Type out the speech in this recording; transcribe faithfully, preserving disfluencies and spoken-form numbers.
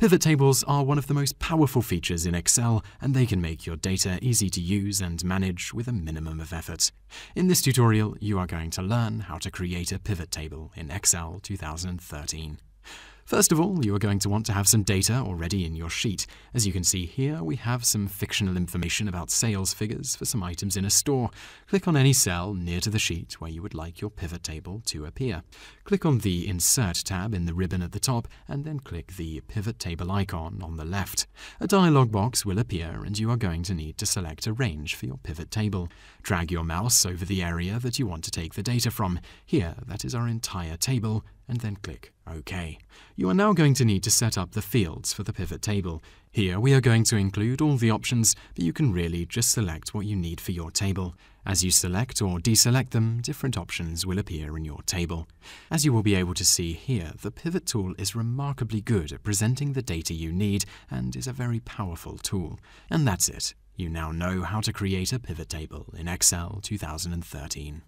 Pivot tables are one of the most powerful features in Excel, and they can make your data easy to use and manage with a minimum of effort. In this tutorial, you are going to learn how to create a pivot table in Excel two thousand thirteen. First of all, you are going to want to have some data already in your sheet. As you can see here, we have some fictional information about sales figures for some items in a store. Click on any cell near to the sheet where you would like your pivot table to appear. Click on the Insert tab in the ribbon at the top, and then click the Pivot Table icon on the left. A dialog box will appear, and you are going to need to select a range for your pivot table. Drag your mouse over the area that you want to take the data from. Here, that is our entire table, and then click OK. You are now going to need to set up the fields for the pivot table. Here we are going to include all the options, but you can really just select what you need for your table. As you select or deselect them, different options will appear in your table. As you will be able to see here, the Pivot tool is remarkably good at presenting the data you need and is a very powerful tool. And that's it. You now know how to create a pivot table in Excel two thousand thirteen.